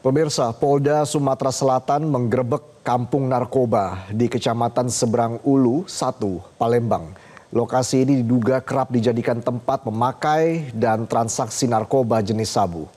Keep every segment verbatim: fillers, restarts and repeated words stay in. Pemirsa, Polda Sumatera Selatan menggerebek kampung narkoba di Kecamatan Seberang Ulu satu, Palembang. Lokasi ini diduga kerap dijadikan tempat memakai dan transaksi narkoba jenis sabu.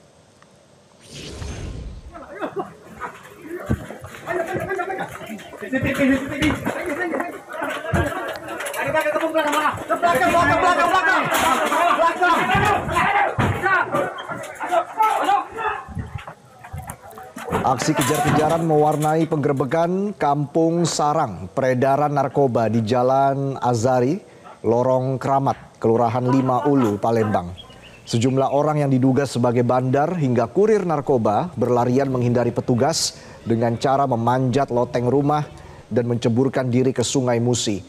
Aksi kejar-kejaran mewarnai penggerbekan kampung sarang peredaran narkoba di Jalan Azari, Lorong Kramat, Kelurahan Lima Ulu, Palembang. Sejumlah orang yang diduga sebagai bandar hingga kurir narkoba berlarian menghindari petugas dengan cara memanjat loteng rumah dan menceburkan diri ke Sungai Musi.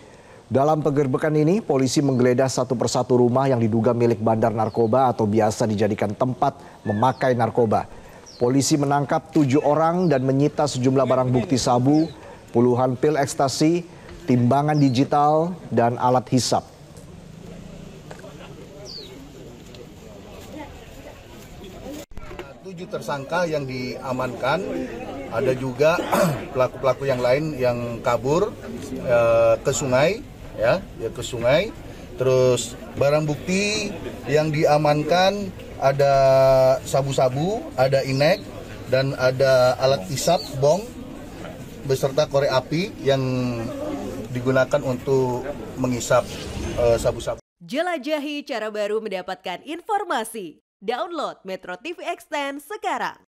Dalam penggerbekan ini, polisi menggeledah satu persatu rumah yang diduga milik bandar narkoba atau biasa dijadikan tempat memakai narkoba. Polisi menangkap tujuh orang dan menyita sejumlah barang bukti sabu, puluhan pil ekstasi, timbangan digital, dan alat hisap. Tujuh tersangka yang diamankan, ada juga pelaku-pelaku yang lain yang kabur eh, ke sungai, ya, ya ke sungai. Terus barang bukti yang diamankan ada sabu-sabu, ada inek, dan ada alat hisap bong beserta korek api yang digunakan untuk menghisap sabu-sabu. Uh, Jelajahi cara baru mendapatkan informasi. Download Metro T V Extend sekarang.